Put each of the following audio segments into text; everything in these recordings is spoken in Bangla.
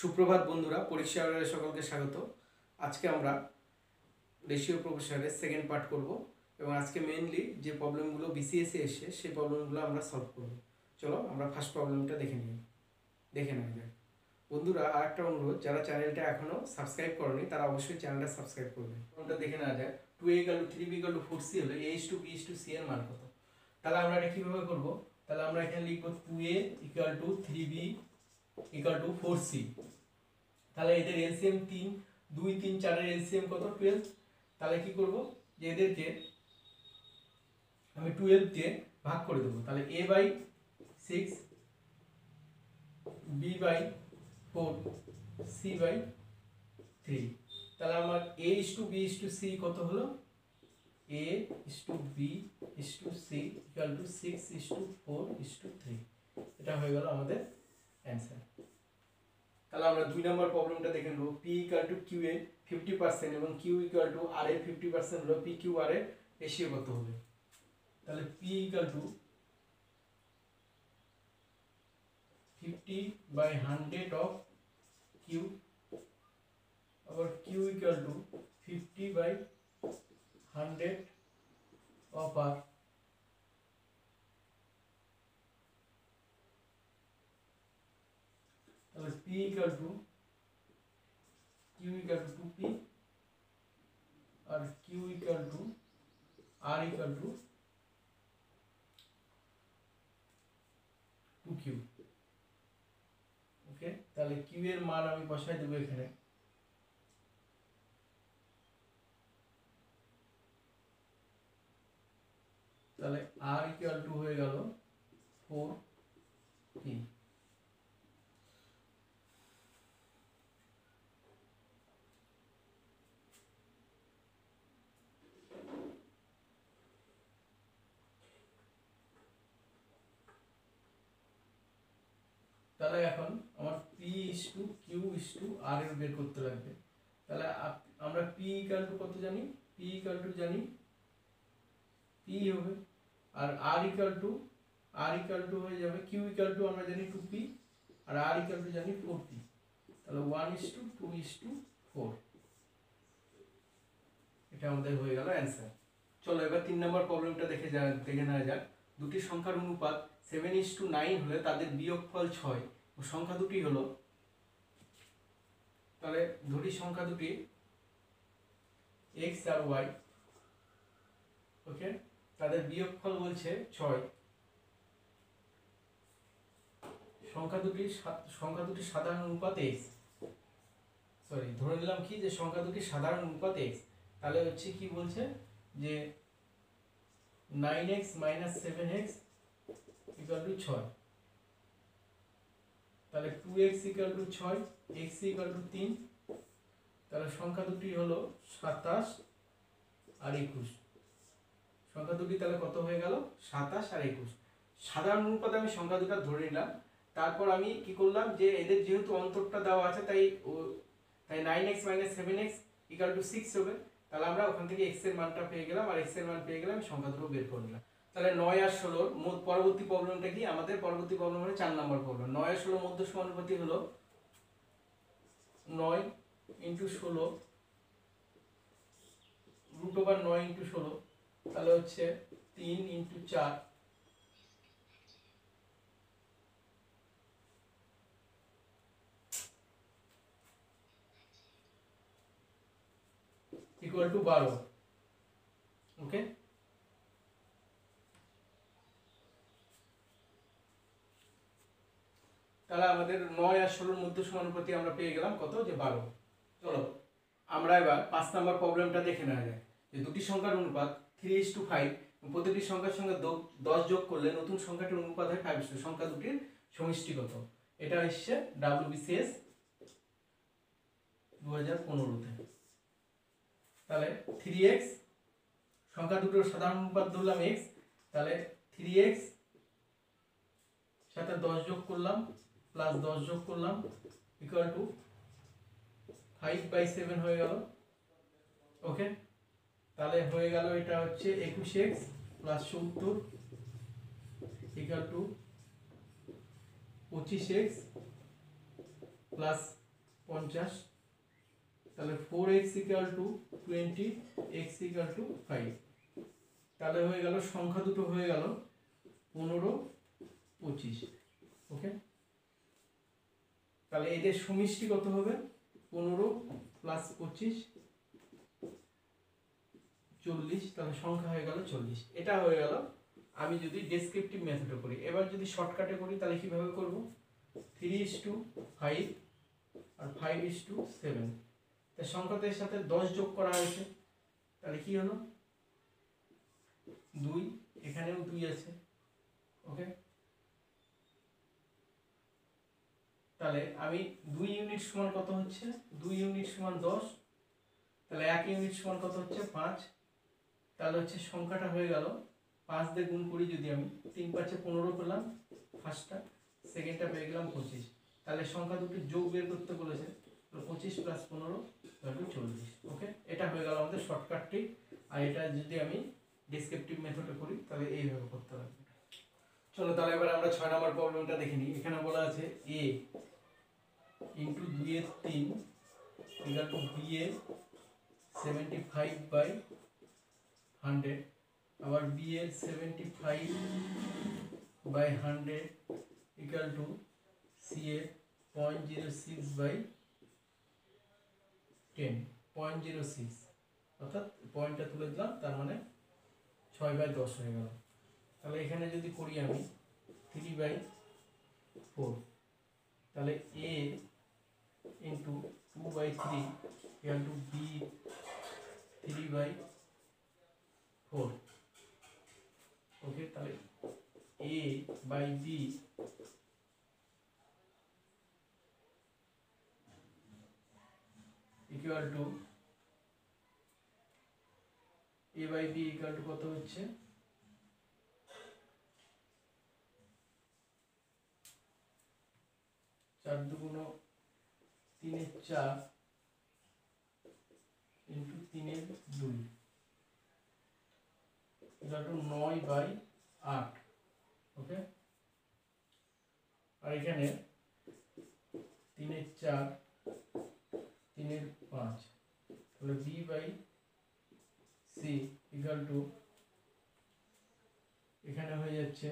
सुप्रभात बंधुरा परीक्षा सकल के स्वागत। आज के रेशियो प्रपोर्शनल सेकेंड पार्ट करब। आज के मेनलि जो प्रब्लेमगुलो बीसीएस ए एसे से प्रब्लेमगुलो सल्व करब। चलो फार्स्ट प्रब्लेमटा देखे निब। बंधुरा आरेकटा अनुरोध, जारा चैनलटा एखोनो सबसक्राइब करेननि तारा अवश्यई चैनलटा सबसक्राइब करबेन। प्रब्लेमटा देखे ना जाय 2a = 3b = 4c hello a = b = c एर मान कत। ताहले आमरा एटा किभाबे करब? ताहले आमरा एखाने लिखब 2a = 3b = 4c। তাহলে এদের LCM 3 2 3 4 এর LCM কত 12। তাহলে কি করব যে এদেরকে আমি 12 কে ভাগ করে দেব। তাহলে a/6 b/4 c/3। তাহলে আমার a = b = c কত হলো a = b = c = 6 = 4 = 3। এটা হয়ে গেল আমাদের आंसर। তাহলে আমরা দুই নম্বর প্রবলেমটা দেখে নেব। p = qa 50% এবং q = ra 50% হলো pqr এর রেশিও কত হবে। তাহলে p = 50/100 অফ q, আবার q = 50/100 of r। p = q = 2p और q = r = 2q। ओके, তাহলে q এর মান আমি বসাই দেব এখানে। তাহলে r = হয়ে গেল 4p। তাহলে এখন আমার p = q = r এর বের করতে লাগবে। তাহলে আমরা p = কত জানি? p হবে আর r = হয়ে যাবে q = আমরা জানি 2p আর r = জানি 4p। তাহলে 1 = 2 = 4। এটা আমাদের হয়ে গেল आंसर। চলো এবার 3 নম্বর প্রবলেমটা দেখে নেওয়া যাক। দুটি সংখ্যার অনুপাত 7:9 হলে তাদের বিয়োগফল 6 ও সংখ্যা দুটি হলো। তাহলে ধরি সংখ্যা দুটি x আর y। ওকে, তাদের বিয়োগফল বলছে 6। সংখ্যা দুটি সাধারণ অনুপাত x। সরি, ধরে নিলাম কি যে সংখ্যা দুটি সাধারণ অনুপাত x। তাহলে হচ্ছে কি বলছে যে 9x - 7x = 6। তাহলে 2x = 6 x = 3। তাহলে সংখ্যা দুটি হলো 27 আর 21। সংখ্যা দুটি তাহলে কত হয়ে গেল 27 আর 21। সাধারণ অনুপাতে আমি সংখ্যা দুটো ধরে নিলাম। তারপর আমি কি করলাম যে এদের যেহেতু অন্তরটা দেওয়া আছে তাই 9x - 7x = 6 হবে। তাহলে আমরা ওখান থেকে x এর মানটা পেয়ে গেলাম আর x এর মান পেয়ে গেলাম, সংখ্যা দুটো বের করলাম। তাহলে 9 আর 16 এর মধ্যে পরবর্তী প্রবলেমটা কি? আমাদের পরবর্তী প্রবলেম হলো 4 নম্বর প্রবলেম। 9 আর 16 এর মধ্যে সমানুপাতি হলো 9 × 16 √9 × 16। তাহলে হচ্ছে 3 × 4। = 12। ओके, তাহলে আমাদের 9 আর 16 এর মধ্যে সমানুপাতি আমরা পেয়ে গেলাম কত যে 12। চলো আমরা এবার 5 নাম্বার প্রবলেমটা দেখে নেওয়া যায়। যে দুটি সংখ্যার অনুপাত 3:5, প্রতিটি সংখ্যার সঙ্গে 10 যোগ করলে নতুন সংখ্যাটির অনুপাত হয় 5:2। সংখ্যা দুটির সমষ্টি কত? এটা হচ্ছে WBCS 2015 তে। তাহলে 3x, সংখ্যা দুটোর সাধারণ অনুপাত ধরলাম x। তাহলে 3x সাথে 10 যোগ করলাম প্লাস 10 যোগ করলাম = 5/7 হয়ে গেল। ওকে, তাহলে হয়ে গেল এটা হচ্ছে 21x + 70 = 25x 50 তাহলে 4x = 20 x = 5 তাহলে হয়ে গেল সংখ্যা দুটো হয়ে গেল 15 25 ওকে তাহলে এদের সমষ্টি কত হবে 15 প্লাস 25 40 তাহলে সংখ্যা হয়ে গেল 40 এটা হয়ে গেল আমি যদি ডেসক্রিপটিভ মেথডে করি এবার যদি শর্টকাটে করি তাহলে কিভাবে করব 3:5 আর 5:7 তাই সংখ্যাটার সাথে 10 যোগ করা হয়েছে তাহলে কি হলো 2 এখানেও 2 আছে ওকে তাহলে আমি 2 ইউনিট সমান কত হচ্ছে 2 ইউনিট সমান 10 তাহলে 1 ইউনিট সমান কত হচ্ছে 5 তাহলে হচ্ছে সংখ্যাটা হয়ে গেল 5 দিয়ে গুণ করি যদি আমি 3 5 এ 15 পেলাম ফার্স্টটা সেকেন্ডটা পেয়ে গেলাম 25 তাহলে সংখ্যা দুটো যোগ বের করতে বলেছে তো 25 প্লাস 15 তাহলে 40 ওকে এটা হয়ে গেল আমাদের শর্টকাট ট্রিক আর এটা যদি আমি ডেসক্রিপটিভ মেথডে করি তাহলে এইভাবে করতে হবে চলো তাহলে এবার আমরা 6 নম্বর প্রবলেমটা দেখে নিই এখানে বলা আছে a into 2/3 equal to b এর 75/100 আবার b এর 75/100 equal to c এর 0.06/10 0.06 অর্থাৎ পয়েন্টটা তুলে দিলাম তার মানে 6/10 হয়ে গেল তাহলে এখানে যদি করি আমি 3/4 তাহলে a into 2/3 equal to b 3/4 okay তাহলে a by b equal to a by b equal to কত হচ্ছে 4 × 3 = 4 into 3 × 2 इधर तो 9/8 ओके और इखने 3/4 3/5 तो b/c इक्वल टू इखने हो जाच्छे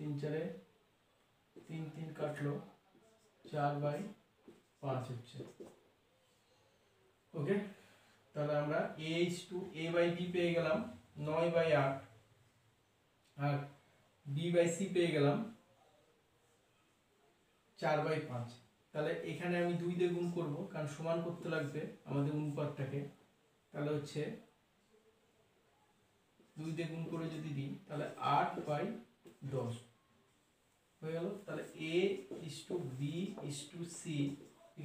3/4 3/3 काट लो 4/5 হচ্ছে ওকে তাহলে আমরা a = a/b পেয়ে গেলাম 9/8 আর b/c পেয়ে গেলাম 4/5 তাহলে এখানে আমি 2 দিয়ে গুণ করব কারণ সমান করতে লাগবে আমাদের অনুপাতটাকে তাহলে হচ্ছে 2 দিয়ে গুণ করে যদি দিই তাহলে 8/10 হয়ে গেল তাহলে a = b = c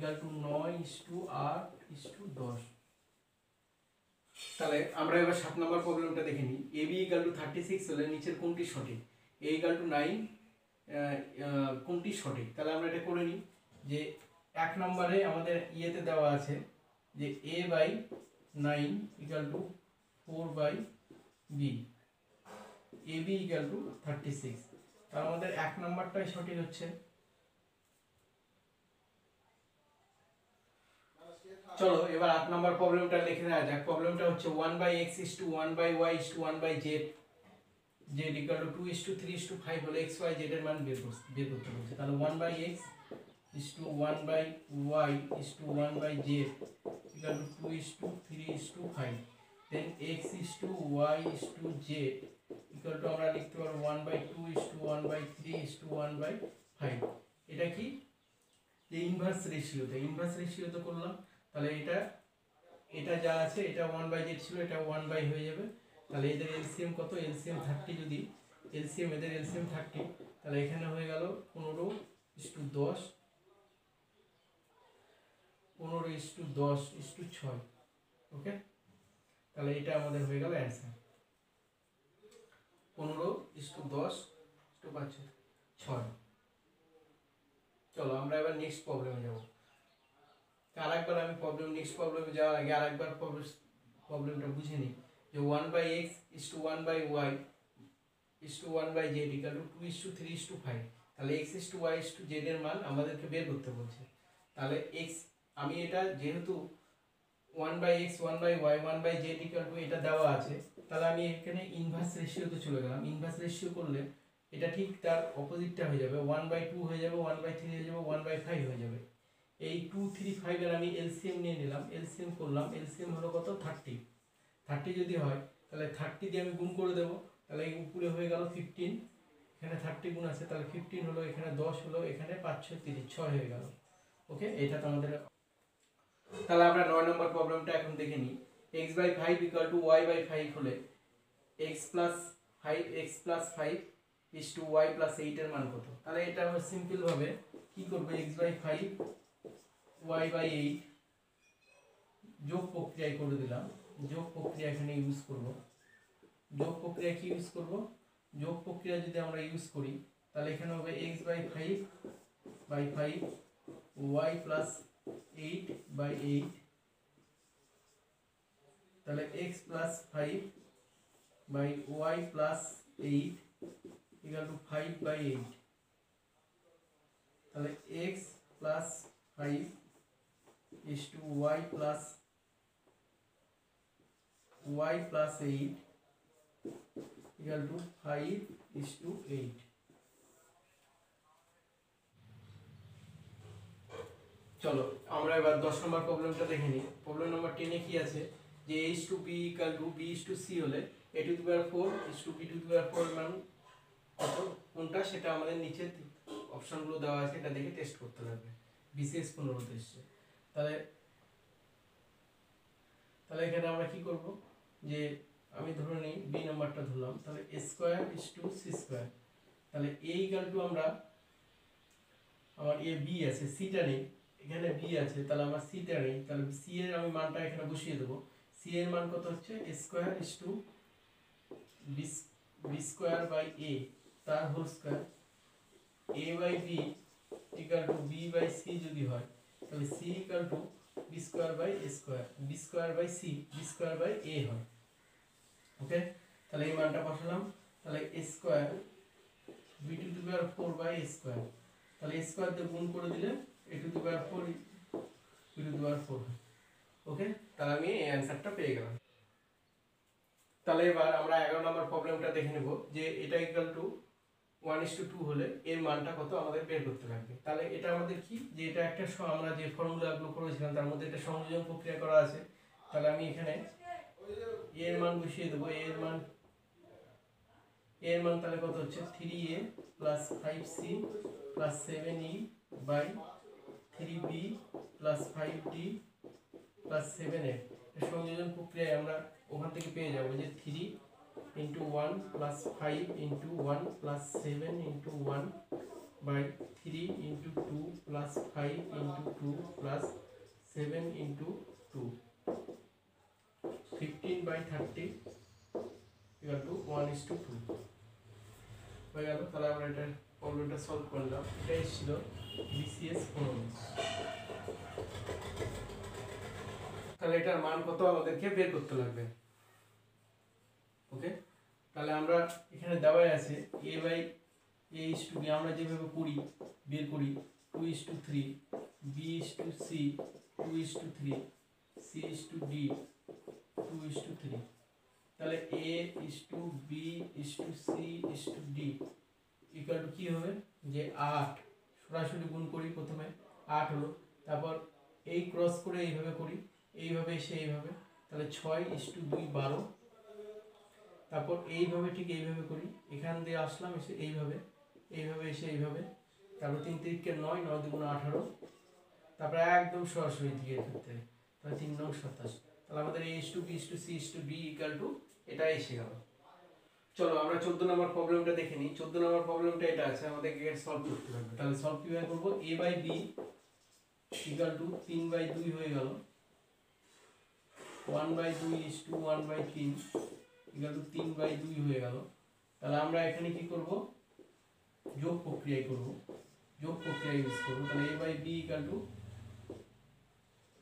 = 9 = 8 = 10 তাহলে আমরা এবার 7 নম্বর প্রবলেমটা দেখে নিই ab = 36 হলে নিচের কোনটি সঠিক a = 9 কোনটি সঠিক তাহলে আমরা এটা করে নিই যে 1 নম্বরে আমাদের ইয়েতে দেওয়া আছে যে a/9 = 4/b ab = 36 তাহলে আমাদের 1 নাম্বারটাই সঠিক হচ্ছে চলো এবার 8 নাম্বার প্রবলেমটা লিখে নেওয়া যাক প্রবলেমটা হচ্ছে 1/x = 1/y = 1/z z = 2 = 3 = 5 হলে xy z এর মান বের করতে বলছে তাহলে 1/x = 1/y = 1/z = 2 = 3 = 5 then x = y = z equal to हमरा लिखते हैं 1/2 = 1/3 = 1/5 इटा की ये इन्वर्स रेशियो तो कोल्ला ताले इटा इटा जा आचे इटा 1/z चिलो इटा 1/2 हो जावे ताले इधर LCM को तो LCM 30 जो दी LCM इधर LCM 30 ताले इखने होएगा लो 15:10 15:10 = 6 ओके ताले इटा हमारे होएगा लो आंसर 15:10 = 5/6 चलो আমরা এবার নেক্সট প্রবলেমে যাব আরেকবার আমি প্রবলেম নেক্সট প্রবলেমে যাওয়ার আগে আরেকবার প্রবলেমটা বুঝে নিই যে 1/x = 1/y = 1/z = 2 = 3 = 5 তাহলে x = y = z এর মান আমাদেরকে বের করতে বলছে তাহলে x আমি এটা যেহেতু 1/x 1/y 1/z এটা দেওয়া আছে তাহলে আমি এখানে ইনভার্স রেশিওতে চলে গেলাম। ইনভার্স রেশিও করলে এটা ঠিক তার অপোজিটটা হয়ে যাবে 1/2 হয়ে যাবে 1/3 হয়ে যাবে 1/5 হয়ে যাবে। এই 2 3 5 এর আমি এলসিএম নিয়ে নিলাম, এলসিএম করলাম, এলসিএম হলো কত 30। 30 যদি হয় তাহলে 30 দিয়ে আমি গুণ করে দেব তাহলে এই উপরে হয়ে গেল 15 এখানে 30 গুণ আছে তাহলে 15 হলো এখানে 10 হলো এখানে 5 6 30 6 হয়ে গেল। ওকে এটা তো আমাদের তাহলে আমরা 9 নম্বর প্রবলেমটা এখন দেখে নিই। x/5 = y/5 হলে x + 5 x + 5 = y + 8 এর মান কত? তাহলে এটা আমরা সিম্পল ভাবে কি করব x/5 y/8 যোগ প্রক্রিয়া করে দিলাম। যোগ প্রক্রিয়া এখানে ইউজ করব, যোগ প্রক্রিয়া কি ইউজ করব? যোগ প্রক্রিয়া যদি আমরা ইউজ করি তাহলে এখানে হবে x/5 / 5 y + 8 by 8 তাহলে x plus 5 by y plus 8 equal to 5 by 8 তাহলে x plus 5 is to y plus 8 equal to 5 is to 8। चलो আমরা এবার 10 নম্বর প্রবলেমটা দেখে নিই। প্রবলেম নাম্বার 10 এ কি আছে যে a = b = b = c হলে a to the power 4 = b to the power 4 মান কত কোনটা সেটা আমাদের নিচে অপশনগুলো দেওয়া আছে এটা দেখে টেস্ট করতে হবে। বিসিএস 15 তে আসছে তাহলে তাহলে এখানে আমরা কি করব যে আমি ধরে নেই b নাম্বারটা ধরলাম তাহলে a² = c² তাহলে a = আমরা আমার a b আছে c টা নেই এখানে b আছে তাহলে আমরা c তে রাখি তাহলে c এর আমি মানটা এখানে বসিয়ে দেব। c এর মান কত হচ্ছে a² = b² a তার হোল স্কয়ার a/b = b/c যদি হয় তাহলে c = b² a² c b² a হয়। ওকে তাহলে এই মানটা বসালাম তাহলে a² b to the power 4 a² তাহলে a² দিয়ে গুণ করে দিলে a to the power 4 b to the power 4 okay তাহলে আমি এই आंसरটা পেয়ে গেলাম। তাহলে এবার আমরা 11 নম্বর প্রবলেমটা দেখে নেব যে এটা = 1:2 হলে এর মানটা কত আমাদের বের করতে লাগবে। তাহলে এটা আমাদের কি যে এটা একটা আমরা যে ফর্মুলা অ্যাপ্লাই করেছিলাম তার মধ্যে এটা সংযোজন প্রক্রিয়া করা আছে তাহলে আমি এখানে a এর মান বসিয়ে দেব। a এর মান তাহলে কত হচ্ছে 3a + 5c + 7e / 3b plus 5d plus 7a সংযোজন প্রক্রিয়ায় আমরা ওখান থেকে পেয়ে যাব যে 3 into 1 plus 5 into 1 plus 7 into 1 by 3 into 2 plus 5 into 2 plus 7 into 2 15 by 30 equal to 1:2 হয়ে গেল। তাহলে আমরা এটা প্রবলেমটা সলভ করলাম। এটাই ছিল BCS 15। তাহলে এটার মান কত আমাদেরকে বের করতে লাগবে। ওকে তাহলে আমরা এখানে দেওয়া আছে a/a = b আমরা যেভাবে করি বের করি 2:3 b:c 2:3 c:d 2:3 তাহলে a:b c:d ইকুয়াল কি হবে যে 8 সরাসরি গুণ করি প্রথমে 8 হলো তারপর এই ক্রস করে এইভাবে করি এইভাবে সেইভাবে তাহলে 6:2 12 তারপর এইভাবে ঠিক এইভাবে করি এখান দিয়ে আসলাম এসে এইভাবে এসে এইভাবে তারপর 3 × 3 = 9 9 × 2 = 18 তারপর একদম সরাসরি দিয়ে করতে তাহলে 3 × 9 = 27 তাহলে আমাদের a:b c:d এটা এসে গেল। চলো আমরা 14 নম্বর প্রবলেমটা দেখে নিই। 14 নম্বর প্রবলেমটা এটা আছে আমাদের গেট সলভ করতে হবে। তাহলে সলভ কিভাবে করব a/b = 3/2 হয়ে গেল 1/2 = 1/3 = 3/2 হয়ে গেল। তাহলে আমরা এখানে কি করব যোগ প্রক্রিয়া করব, যোগ প্রক্রিয়া ইউজ করব তাহলে a/b =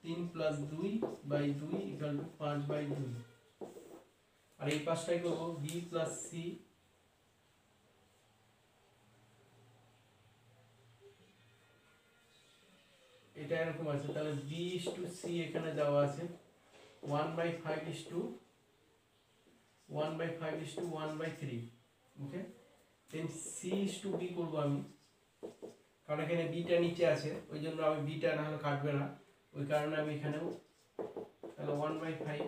3 + 2/2 = 5/2 আর এই পাশটাই করব b + c এই এটা এরকম আছে তাহলে b/c এখানে দেওয়া আছে 1/5 is to 1/3 okay then c/b করব আমি কারণ এখানে b টা নিচে আছে ওইজন্য আমি b টা না হলে কাটবে না ওই কারণে আমি এখানেও তাহলে 1/5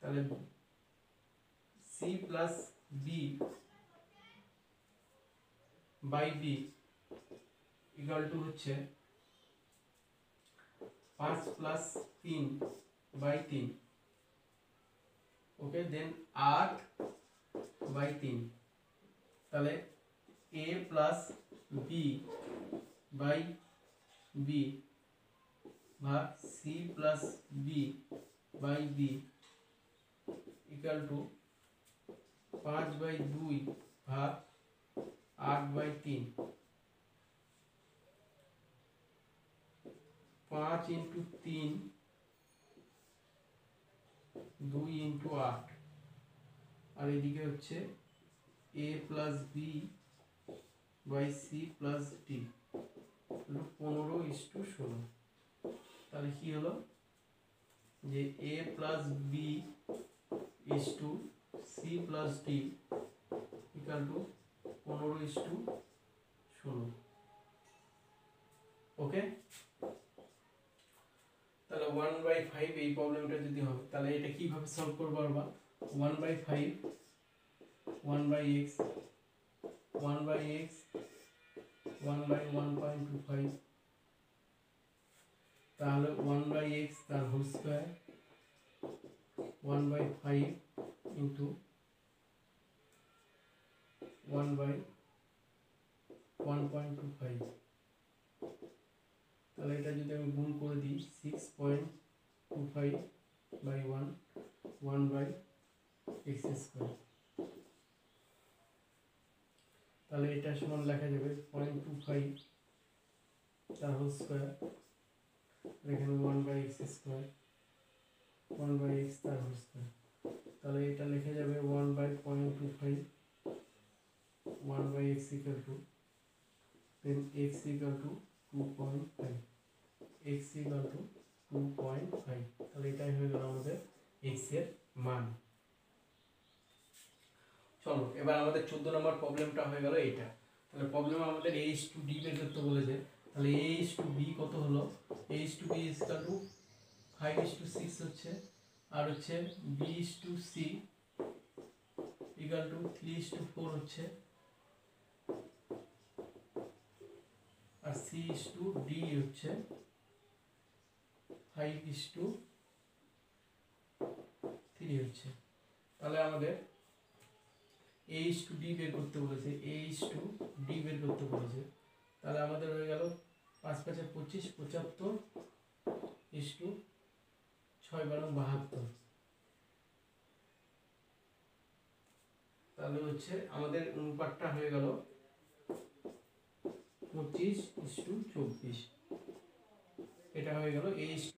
তাহলে c + b/d इक्वल टू হচ্ছে 5 + 3/3 ओके देन 8/3 তাহলে a + b/b भाग c + b/b इक्वल टू 5/2 भाग 8/3 5 × 3 2 × 8 और এদিকে হচ্ছে a + b/c + d 15:16 তাহলে কি হলো যে a + b = c + d = 15:16 okay তাহলে 1/5 এই প্রবলেমটা যদি হয় তাহলে এটা কিভাবে সলভ করব আমরা 1/5 1/x 1/1.25 তাহলে 1/x² 1/5 × 1/1.25 তাহলে এটা যদি আমি গুণ করে দিই 6.25/1 1/x² তাহলে এটা সমান লেখা যাবে 0.25² এখানে 1/x² 1/x² তাহলে এটা লেখা যাবে 1/0.25 1/x then x = 2.5 তাহলে এটাই হয়ে গেল আমাদের x এর মান। চলো এবার আমাদের 14 নম্বর প্রবলেমটা হয়ে গেল এটা। তাহলে প্রবলেম আমাদের a/d বের করতে বলেছে। তাহলে a/b কত হলো? a/b = 5:6 হচ্ছে আর হচ্ছে b/c = 3:4 হচ্ছে আর c/d হচ্ছে 5:3 হচ্ছে তাহলে আমাদের a/d বের করতে বলেছে a/d বের করতে বলেছে তাহলে আমাদের হয়ে গেল 5×5 = 25 75 = 6×12 72 তাহলে হচ্ছে আমাদের অনুপাতটা হয়ে গেল 25:24 এটা হয়ে গেল a